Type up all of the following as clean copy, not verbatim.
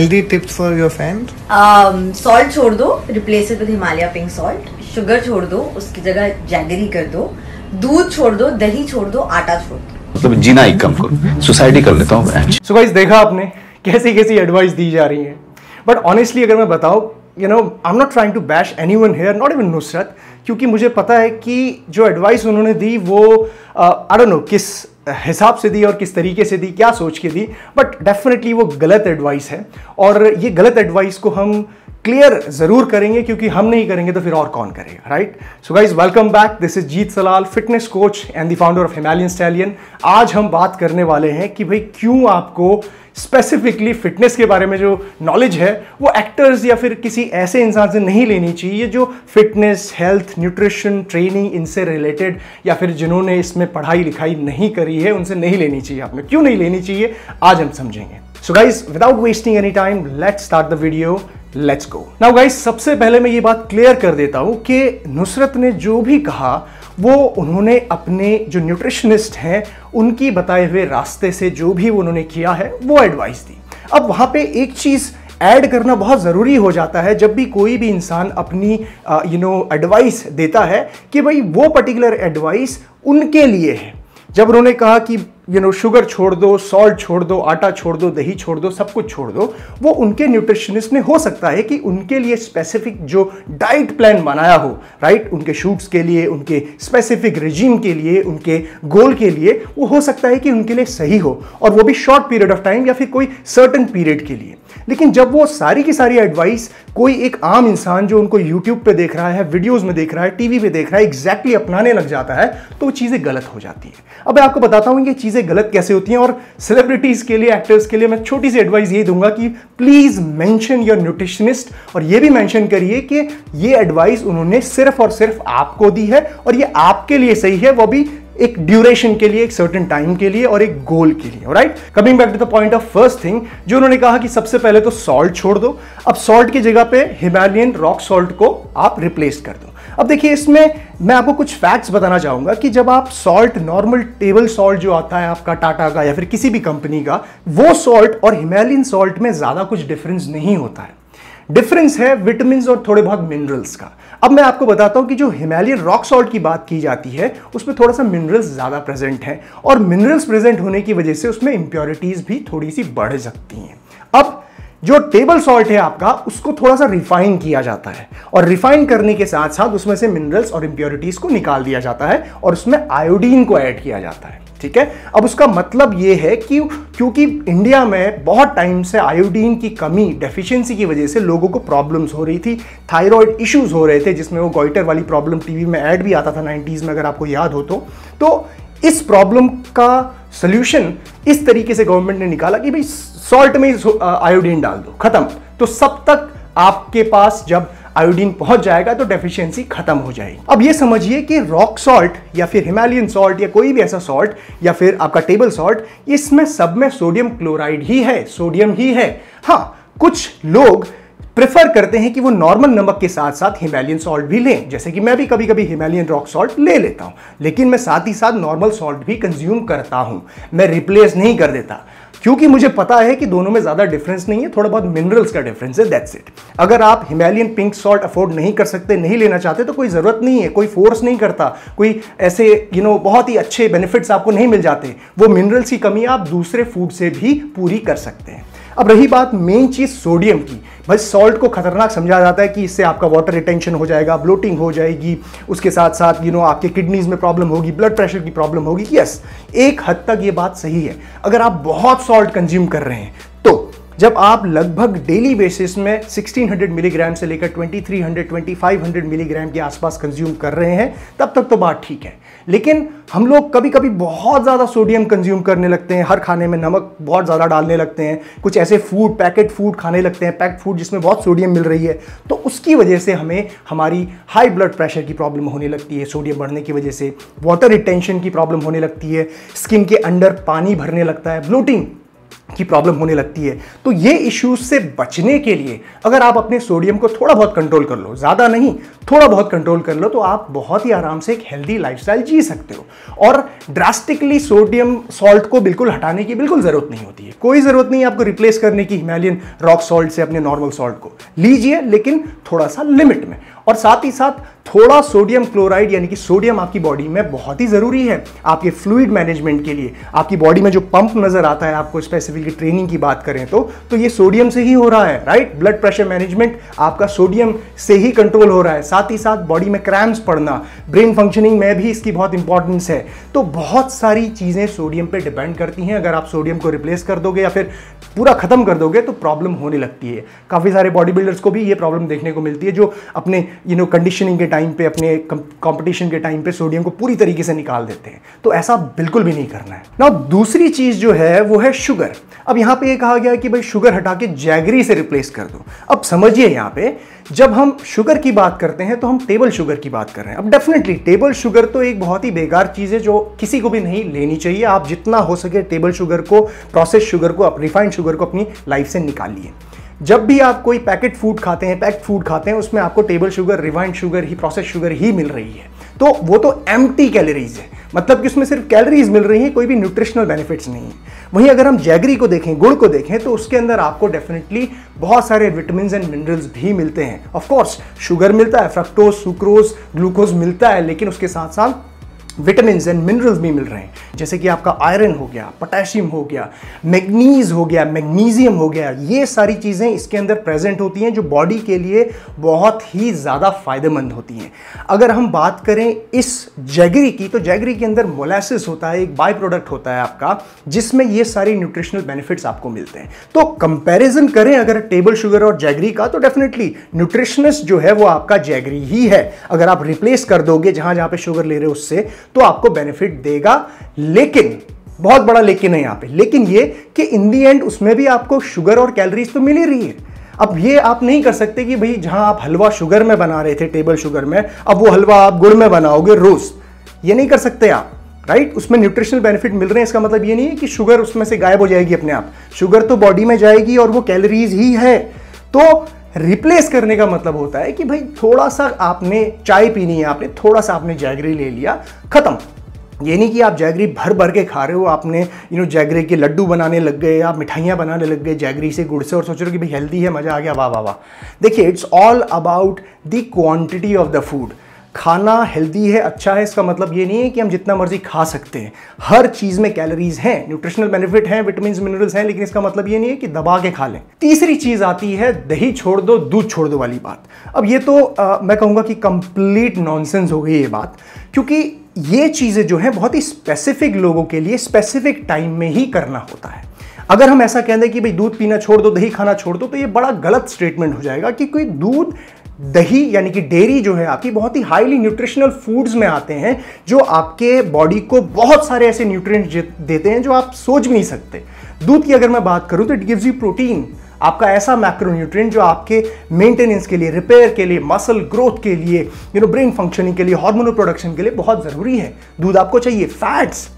Healthy tips for your fans. Salt छोड़ दो, replace it with Himalaya pink salt. Sugar छोड़ दो, उसकी जगह जैगरी कर दो। दूध छोड़ दो, दही छोड़ दो, आटा छोड़ दो। मतलब जीना ही कम करो, सुसाइड कर लेता हूँ। So guys, देखा आपने कैसी कैसी एडवाइस दी जा रही है। बट ऑनेस्टली अगर मैं बताऊँ, you know I am not trying to bash anyone here, not even Nusrat, क्योंकि मुझे पता है कि जो एडवाइस उन्होंने दी वो आई डोंट नो किस हिसाब से दी और किस तरीके से दी, क्या सोच के दी, बट डेफिनेटली वो गलत एडवाइस है। और ये गलत एडवाइस को हम क्लियर ज़रूर करेंगे, क्योंकि हम नहीं करेंगे तो फिर और कौन करेगा, right. So guys welcome back, this is Jeet Salal, fitness coach and the founder of Himalayan stallion. आज हम बात करने वाले हैं कि भाई क्यों आपको स्पेसिफिकली फिटनेस के बारे में जो नॉलेज है वो एक्टर्स या फिर किसी ऐसे इंसान से नहीं लेनी चाहिए जो फिटनेस, हेल्थ, न्यूट्रिशन, ट्रेनिंग इनसे रिलेटेड या फिर जिन्होंने इसमें पढ़ाई लिखाई नहीं करी है उनसे नहीं लेनी चाहिए। आपने क्यों नहीं लेनी चाहिए आज हम समझेंगे। So guys without wasting any time let's start the video, let's go. Now guys, सबसे पहले मैं ये बात क्लियर कर देता हूँ कि नुसरत ने जो भी कहा वो उन्होंने अपने जो न्यूट्रिशनिस्ट हैं उनकी बताए हुए रास्ते से जो भी उन्होंने किया है वो एडवाइस दी। अब वहाँ पे एक चीज़ ऐड करना बहुत ज़रूरी हो जाता है जब भी कोई भी इंसान अपनी यू नो एडवाइस देता है कि भाई वो पर्टिकुलर एडवाइस उनके लिए है। जब उन्होंने कहा कि यू नो शुगर छोड़ दो, सॉल्ट छोड़ दो, आटा छोड़ दो, दही छोड़ दो, सब कुछ छोड़ दो, वो उनके न्यूट्रिशनिस्ट ने हो सकता है कि उनके लिए स्पेसिफिक जो डाइट प्लान बनाया हो, राइट, उनके शूट्स के लिए, उनके स्पेसिफिक रिजीम के लिए, उनके गोल के लिए, वो हो सकता है कि उनके लिए सही हो और वो भी शॉर्ट पीरियड ऑफ टाइम या फिर कोई सर्टन पीरियड के लिए। लेकिन जब वो सारी की सारी एडवाइस कोई एक आम इंसान जो उनको यूट्यूब पे देख रहा है, वीडियोस में देख रहा है, टीवी पे देख रहा है, एग्जैक्टली अपनाने लग जाता है तो वो चीज़ें गलत हो जाती है। अब मैं आपको बताता हूँ ये चीज़ें गलत कैसे होती हैं। और सेलिब्रिटीज़ के लिए, एक्टर्स के लिए मैं छोटी सी एडवाइस ये दूंगा कि प्लीज़ मेंशन योर न्यूट्रिशनिस्ट और ये भी मेंशन करिए कि ये एडवाइस उन्होंने सिर्फ और सिर्फ आपको दी है और ये आपके लिए सही है, वो भी एक ड्यूरेशन के लिए, एक सर्टेन टाइम के लिए और एक गोल के लिए, right. Coming back to the point of first thing, जो उन्होंने कहा कि सबसे पहले तो सॉल्ट छोड़ दो। अब सॉल्ट की जगह पे हिमालयन रॉक सॉल्ट को आप रिप्लेस कर दो। अब देखिए इसमें मैं आपको कुछ फैक्ट्स बताना चाहूँगा कि जब आप सॉल्ट, नॉर्मल टेबल सॉल्ट जो आता है आपका टाटा का या फिर किसी भी कंपनी का, वो सॉल्ट और हिमालयन सॉल्ट में ज़्यादा कुछ डिफरेंस नहीं होता है। डिफरेंस है विटामिन और थोड़े बहुत मिनरल्स का। अब मैं आपको बताता हूँ कि जो हिमालयन रॉक सॉल्ट की बात की जाती है उसमें थोड़ा सा मिनरल्स ज़्यादा प्रेजेंट हैं और मिनरल्स प्रेजेंट होने की वजह से उसमें इम्प्योरिटीज़ भी थोड़ी सी बढ़ सकती हैं। अब जो टेबल सॉल्ट है आपका उसको थोड़ा सा रिफाइन किया जाता है और रिफाइन करने के साथ साथ उसमें से मिनरल्स और इम्प्योरिटीज़ को निकाल दिया जाता है और उसमें आयोडीन को ऐड किया जाता है, ठीक है। अब उसका मतलब ये है कि क्योंकि इंडिया में बहुत टाइम से आयोडीन की कमी, डेफिशिएंसी की वजह से लोगों को प्रॉब्लम्स हो रही थी, थायराइड इश्यूज हो रहे थे, जिसमें वो गॉइटर वाली प्रॉब्लम टीवी में ऐड भी आता था 90s में अगर आपको याद हो तो इस प्रॉब्लम का सोल्यूशन इस तरीके से गवर्नमेंट ने निकाला कि भाई सॉल्ट में आयोडीन डाल दो, खत्म। तो सब तक आपके पास जब आयोडीन पहुंच जाएगा तो डेफिशिएंसी खत्म हो जाएगी। अब ये समझिए कि रॉक सॉल्ट या फिर हिमालयन सॉल्ट या कोई भी ऐसा सॉल्ट या फिर आपका टेबल सॉल्ट, इसमें सब में सोडियम क्लोराइड ही है, सोडियम ही है। हाँ, कुछ लोग प्रेफर करते हैं कि वो नॉर्मल नमक के साथ साथ हिमालयन सॉल्ट भी लें, जैसे कि मैं भी कभी कभी हिमालयन रॉक सॉल्ट ले लेता हूँ, लेकिन मैं साथ ही साथ नॉर्मल सॉल्ट भी कंज्यूम करता हूँ, मैं रिप्लेस नहीं कर देता, क्योंकि मुझे पता है कि दोनों में ज़्यादा डिफरेंस नहीं है, थोड़ा बहुत मिनरल्स का डिफरेंस है, दैट्स इट। अगर आप हिमालयन पिंक सॉल्ट अफोर्ड नहीं कर सकते, नहीं लेना चाहते तो कोई ज़रूरत नहीं है, कोई फोर्स नहीं करता, कोई ऐसे यू नो बहुत ही अच्छे बेनिफिट्स आपको नहीं मिल जाते, वो मिनरल्स की कमी आप दूसरे फूड से भी पूरी कर सकते हैं। अब रही बात मेन चीज़ सोडियम की, भाई सॉल्ट को खतरनाक समझा जाता है कि इससे आपका वाटर रिटेंशन हो जाएगा, ब्लोटिंग हो जाएगी, उसके साथ साथ यू नो आपके किडनीज़ में प्रॉब्लम होगी, ब्लड प्रेशर की प्रॉब्लम होगी। यस, एक हद तक ये बात सही है अगर आप बहुत सॉल्ट कंज्यूम कर रहे हैं तो। जब आप लगभग डेली बेसिस में 1600 मिलीग्राम से लेकर 2300, 2500 मिलीग्राम के आसपास कंज्यूम कर रहे हैं तब तक तो बात ठीक है, लेकिन हम लोग कभी कभी बहुत ज़्यादा सोडियम कंज्यूम करने लगते हैं, हर खाने में नमक बहुत ज़्यादा डालने लगते हैं, कुछ ऐसे फूड, पैकेट फूड खाने लगते हैं, पैक्ड फूड जिसमें बहुत सोडियम मिल रही है, तो उसकी वजह से हमें हमारी हाई ब्लड प्रेशर की प्रॉब्लम होने लगती है, सोडियम बढ़ने की वजह से वाटर रिटेंशन की प्रॉब्लम होने लगती है, स्किन के अंडर पानी भरने लगता है, ब्लोटिंग, की प्रॉब्लम होने लगती है। तो ये इश्यूज से बचने के लिए अगर आप अपने सोडियम को थोड़ा बहुत कंट्रोल कर लो, ज़्यादा नहीं थोड़ा बहुत कंट्रोल कर लो, तो आप बहुत ही आराम से एक हेल्दी लाइफस्टाइल जी सकते हो। और ड्रास्टिकली सोडियम सॉल्ट को बिल्कुल हटाने की बिल्कुल ज़रूरत नहीं होती है, कोई ज़रूरत नहीं है आपको रिप्लेस करने की हिमालयन रॉक सॉल्ट से अपने नॉर्मल सॉल्ट को। लीजिए लेकिन थोड़ा सा लिमिट में, और साथ ही साथ थोड़ा सोडियम क्लोराइड यानी कि सोडियम आपकी बॉडी में बहुत ही ज़रूरी है आपके फ्लूइड मैनेजमेंट के लिए। आपकी बॉडी में जो पंप नज़र आता है आपको, स्पेसिफिकली ट्रेनिंग की बात करें तो ये सोडियम से ही हो रहा है, राइट। ब्लड प्रेशर मैनेजमेंट आपका सोडियम से ही कंट्रोल हो रहा है। साथ ही साथ बॉडी में क्रैम्प्स पड़ना, ब्रेन फंक्शनिंग में भी इसकी बहुत इंपॉर्टेंस है। तो बहुत सारी चीज़ें सोडियम पर डिपेंड करती हैं। अगर आप सोडियम को रिप्लेस कर दोगे या फिर पूरा ख़त्म कर दोगे तो प्रॉब्लम होने लगती है। काफ़ी सारे बॉडी बिल्डर्स को भी ये प्रॉब्लम देखने को मिलती है, जो अपने कंडीशनिंग के टाइम पे, अपने कंपटीशन के टाइम पे सोडियम को पूरी तरीके से निकाल देते हैं। तो ऐसा बिल्कुल भी नहीं करना है ना। दूसरी चीज़ जो है वो है शुगर। अब यहाँ पे ये कहा गया कि भाई शुगर हटा के जैगरी से रिप्लेस कर दो। अब समझिए, यहाँ पे जब हम शुगर की बात करते हैं तो हम टेबल शुगर की बात कर रहे हैं। अब डेफिनेटली टेबल शुगर तो एक बहुत ही बेकार चीज़ है जो किसी को भी नहीं लेनी चाहिए। आप जितना हो सके टेबल शुगर को, प्रोसेस शुगर को, रिफाइंड शुगर को अपनी लाइफ से निकालिए। जब भी आप कोई पैक्ड फूड खाते हैं उसमें आपको टेबल शुगर, रिफाइंड शुगर ही, प्रोसेस शुगर ही मिल रही है। तो वो तो एम्प्टी कैलोरीज है, मतलब कि उसमें सिर्फ कैलोरीज मिल रही हैं, कोई भी न्यूट्रिशनल बेनिफिट्स नहीं है। वहीं अगर हम जैगरी को देखें, गुड़ को देखें, तो उसके अंदर आपको डेफिनेटली बहुत सारे विटामिन एंड मिनरल्स भी मिलते हैं। ऑफकोर्स शुगर मिलता है, फ्रक्टोज, सुक्रोज, ग्लूकोज मिलता है, लेकिन उसके साथ साथ विटामिन एंड मिनरल्स भी मिल रहे हैं, जैसे कि आपका आयरन हो गया, पोटेशियम हो गया, मैग्नीशियम हो गया। ये सारी चीज़ें इसके अंदर प्रेजेंट होती हैं जो बॉडी के लिए बहुत ही ज़्यादा फायदेमंद होती हैं। अगर हम बात करें इस जैगरी की, तो जैगरी के अंदर मोलेसिस होता है, एक बाय प्रोडक्ट होता है आपका, जिसमें ये सारे न्यूट्रिशनल बेनिफिट्स आपको मिलते हैं। तो कंपेरिजन करें अगर टेबल शुगर और जैगरी का, तो डेफिनेटली न्यूट्रिशनिस्ट जो है वो आपका जैगरी ही है। अगर आप रिप्लेस कर दोगे जहाँ पे शुगर ले रहे हो उससे, तो आपको बेनिफिट देगा। लेकिन बहुत बड़ा लेकिन है यहाँ पे, लेकिन ये कि इन दी एंड उसमें भी आपको शुगर और कैलोरीज तो मिल ही रही है। अब ये आप नहीं कर सकते कि भाई जहां आप हलवा शुगर में बना रहे थे, टेबल शुगर में, अब वो हलवा आप गुड़ में बनाओगे रोज, ये नहीं कर सकते आप, राइट। उसमें न्यूट्रिशनल बेनिफिट मिल रहे हैं, इसका मतलब ये नहीं है कि शुगर उसमें से गायब हो जाएगी अपने आप। शुगर तो बॉडी में जाएगी और वो कैलोरीज ही है। तो रिप्लेस करने का मतलब होता है कि भाई थोड़ा सा आपने चाय पीनी है, आपने थोड़ा सा आपने जैगरी ले लिया, खत्म। ये नहीं कि आप जैगरी भर भर के खा रहे हो, आपने जैगरी के लड्डू बनाने लग गए, आप मिठाइयाँ बनाने लग गए जैगरी से, गुड़ से, और सोच रहे हो कि भाई हेल्दी है, मज़ा आ गया, वाह वाह वाह। देखिए, it's all about the quantity of the food. खाना हेल्दी है, अच्छा है, इसका मतलब ये नहीं है कि हम जितना मर्जी खा सकते हैं। हर चीज़ में कैलोरीज हैं, न्यूट्रिशनल बेनिफिट हैं, विटामिन मिनरल्स हैं, लेकिन इसका मतलब ये नहीं है कि दबा के खा लें। तीसरी चीज़ आती है दही छोड़ दो, दूध छोड़ दो वाली बात। अब ये तो मैं कहूँगा कि कंप्लीट नॉनसेंस हो गई ये बात, क्योंकि ये चीज़ें जो हैं बहुत ही स्पेसिफिक लोगों के लिए स्पेसिफिक टाइम में ही करना होता है। अगर हम ऐसा कह दें कि भाई दूध पीना छोड़ दो, दही खाना छोड़ दो, तो ये बड़ा गलत स्टेटमेंट हो जाएगा, कि कोई दूध, दही यानी कि डेयरी जो है आपकी, बहुत ही हाईली न्यूट्रिशनल फूड्स में आते हैं, जो आपके बॉडी को बहुत सारे ऐसे न्यूट्रिएंट्स देते हैं जो आप सोच भी नहीं सकते। दूध की अगर मैं बात करूं तो इट गिव्स यू प्रोटीन, आपका ऐसा मैक्रोन्यूट्रिएंट जो आपके मेंटेनेंस के लिए, रिपेयर के लिए, मसल ग्रोथ के लिए, ब्रेन फंक्शनिंग के लिए, हार्मोनल प्रोडक्शन के लिए बहुत ज़रूरी है। दूध आपको चाहिए, फैट्स,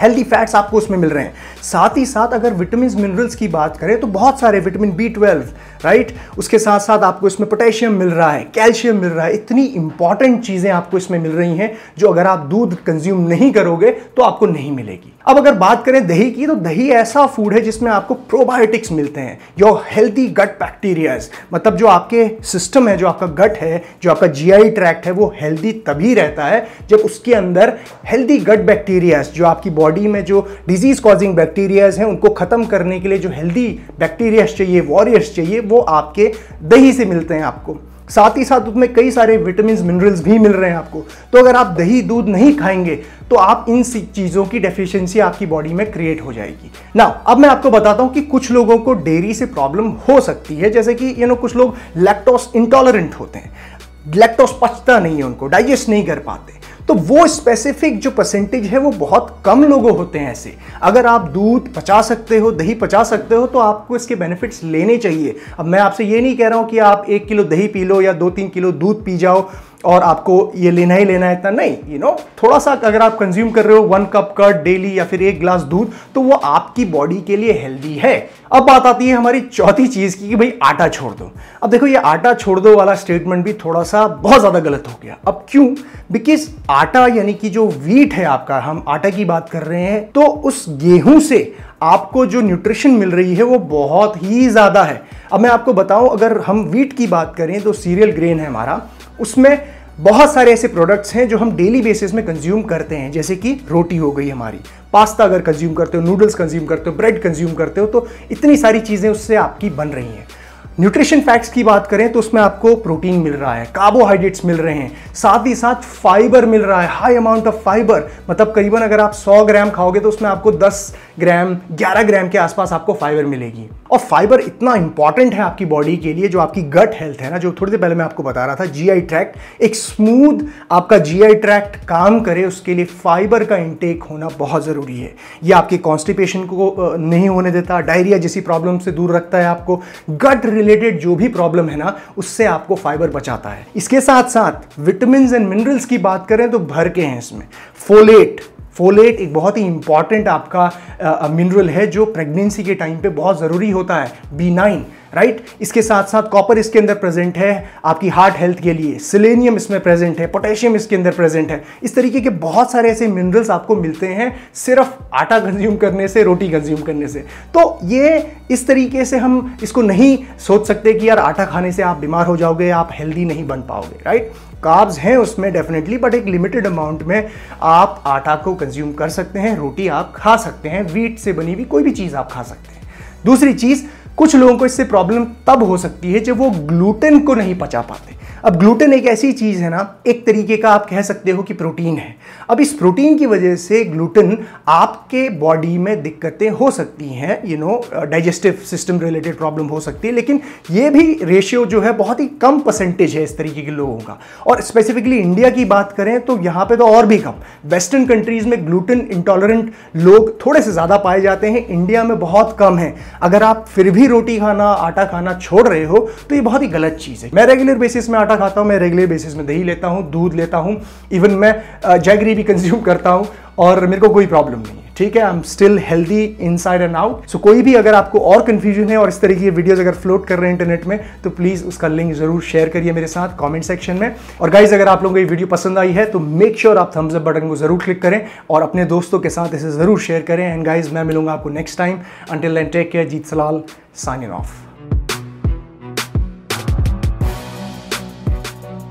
हेल्दी फैट्स आपको उसमें मिल रहे हैं। साथ ही साथ अगर विटामिन मिनरल्स की बात करें तो बहुत सारे विटामिन B12, राइट, उसके साथ साथ आपको इसमें पोटेशियम मिल रहा है, कैल्शियम मिल रहा है। इतनी इंपॉर्टेंट चीज़ें आपको इसमें मिल रही हैं जो अगर आप दूध कंज्यूम नहीं करोगे तो आपको नहीं मिलेगी। अब अगर बात करें दही की, तो दही ऐसा फूड है जिसमें आपको प्रोबायोटिक्स मिलते हैं, योर हेल्दी गट बैक्टीरियाज, मतलब जो आपके सिस्टम है, जो आपका गट है, जो आपका GI ट्रैक्ट है, वो हेल्दी तभी रहता है जब उसके अंदर हेल्दी गट बैक्टीरियाज, जो आपकी बॉडी में जो डिजीज कॉजिंग बैक्टीरियाज हैं उनको खत्म करने के लिए जो हेल्दी बैक्टीरियाज चाहिए, वॉरियर्स चाहिए, वो आपके दही से मिलते हैं आपको। साथ ही साथ उसमें कई सारे विटामिन मिनरल्स भी मिल रहे हैं आपको। तो अगर आप दही, दूध नहीं खाएंगे तो आप इन चीज़ों की डेफिशिएंसी आपकी बॉडी में क्रिएट हो जाएगी। ना, अब मैं आपको बताता हूं कि कुछ लोगों को डेयरी से प्रॉब्लम हो सकती है, जैसे कि कुछ लोग लैक्टोस इंटॉलरेंट होते हैं, लैक्टोस पचता नहीं है उनको, डाइजेस्ट नहीं कर पाते, तो वो स्पेसिफिक जो परसेंटेज है वो बहुत कम लोगों होते हैं ऐसे। अगर आप दूध पचा सकते हो, दही पचा सकते हो, तो आपको इसके बेनिफिट्स लेने चाहिए। अब मैं आपसे ये नहीं कह रहा हूँ कि आप 1 किलो दही पी लो या 2-3 किलो दूध पी जाओ और आपको ये लेना ही लेना है इतना नहीं, यू नो थोड़ा सा अगर आप कंज्यूम कर रहे हो 1 कप कर्ड डेली या फिर 1 ग्लास दूध, तो वो आपकी बॉडी के लिए हेल्दी है। अब बात आती है हमारी चौथी चीज़ की कि भाई आटा छोड़ दो। अब देखो ये आटा छोड़ दो वाला स्टेटमेंट भी थोड़ा सा बहुत ज़्यादा गलत हो गया। अब क्यों? बिकॉज आटा यानी कि जो व्हीट है आपका, हम आटा की बात कर रहे हैं, तो उस गेहूँ से आपको जो न्यूट्रिशन मिल रही है वो बहुत ही ज़्यादा है। अब मैं आपको बताऊँ, अगर हम व्हीट की बात करें तो सीरियल ग्रेन है हमारा, उसमें बहुत सारे ऐसे प्रोडक्ट्स हैं जो हम डेली बेसिस में कंज्यूम करते हैं, जैसे कि रोटी हो गई हमारी, पास्ता अगर कंज्यूम करते हो, नूडल्स कंज्यूम करते हो, ब्रेड कंज्यूम करते हो, तो इतनी सारी चीज़ें उससे आपकी बन रही हैं। न्यूट्रिशन फैक्ट्स की बात करें तो उसमें आपको प्रोटीन मिल रहा है, कार्बोहाइड्रेट्स मिल रहे हैं, साथ ही साथ फाइबर मिल रहा है, हाई अमाउंट ऑफ फाइबर। मतलब करीबन अगर आप 100 ग्राम खाओगे तो उसमें आपको 10 ग्राम 11 ग्राम के आसपास आपको फाइबर मिलेगी। और फाइबर इतना इंपॉर्टेंट है आपकी बॉडी के लिए, जो आपकी गट हेल्थ है ना, जो थोड़ी देर पहले मैं आपको बता रहा था, जीआई ट्रैक्ट, एक स्मूथ आपका जीआई ट्रैक्ट काम करे उसके लिए फाइबर का इंटेक होना बहुत ज़रूरी है। ये आपके कॉन्स्टिपेशन को नहीं होने देता, डायरिया जैसी प्रॉब्लम से दूर रखता है आपको, गट रिलेटेड जो भी प्रॉब्लम है ना उससे आपको फाइबर बचाता है। इसके साथ साथ विटामिन्स एंड मिनरल्स की बात करें तो भर के हैं इसमें। फोलेट एक बहुत ही इंपॉर्टेंट आपका मिनरल है जो प्रेगनेंसी के टाइम पे बहुत ज़रूरी होता है, B9, राइट। इसके साथ साथ कॉपर इसके अंदर प्रेजेंट है आपकी हार्ट हेल्थ के लिए, सेलेनियम इसमें प्रेजेंट है, पोटेशियम इसके अंदर प्रेजेंट है। इस तरीके के बहुत सारे ऐसे मिनरल्स आपको मिलते हैं सिर्फ आटा कंज्यूम करने से, रोटी कंज्यूम करने से। तो ये इस तरीके से हम इसको नहीं सोच सकते कि यार आटा खाने से आप बीमार हो जाओगे, आप हेल्दी नहीं बन पाओगे, राइट। कार्ब्स हैं उसमें डेफिनेटली, बट एक लिमिटेड अमाउंट में आप आटा को कंज्यूम कर सकते हैं, रोटी आप खा सकते हैं, व्हीट से बनी हुई कोई भी चीज़ आप खा सकते हैं। दूसरी चीज़, कुछ लोगों को इससे प्रॉब्लम तब हो सकती है जब वो ग्लूटेन को नहीं पचा पाते। अब ग्लूटेन एक ऐसी चीज़ है ना, एक तरीके का आप कह सकते हो कि प्रोटीन है। अब इस प्रोटीन की वजह से ग्लूटेन आपके बॉडी में दिक्कतें हो सकती हैं, you know digestive system related problem हो सकती है, लेकिन ये भी रेशियो जो है बहुत ही कम परसेंटेज है इस तरीके के लोगों का। और स्पेसिफिकली इंडिया की बात करें तो यहाँ पर तो और भी कम, वेस्टर्न कंट्रीज़ में ग्लूटेन इंटॉलरेंट लोग थोड़े से ज़्यादा पाए जाते हैं, इंडिया में बहुत कम है। अगर आप फिर भी रोटी खाना, आटा खाना छोड़ रहे हो तो ये बहुत ही गलत चीज़ है। मैं रेगुलर बेसिस में आटा खाता हूँ, मैं रेगुलर बेसिस में दही लेता हूँ, दूध लेता हूँ, इवन मैं जैगरी भी कंज्यूम करता हूँ और मेरे को कोई प्रॉब्लम नहीं है, ठीक है। I am still healthy inside and out. So कोई भी अगर आपको और कंफ्यूजन है और इस तरीके की वीडियोस अगर फ्लोट कर रहे हैं इंटरनेट में, तो प्लीज़ उसका लिंक जरूर शेयर करिए मेरे साथ कमेंट सेक्शन में। और गाइज, अगर आप लोगों को ये वीडियो पसंद आई है तो मेक श्योर आप थम्स अप बटन को जरूर क्लिक करें और अपने दोस्तों के साथ इसे जरूर शेयर करें। एंड गाइज, मैं मिलूंगा आपको next time. Until then take care. Jeet Salal signing of.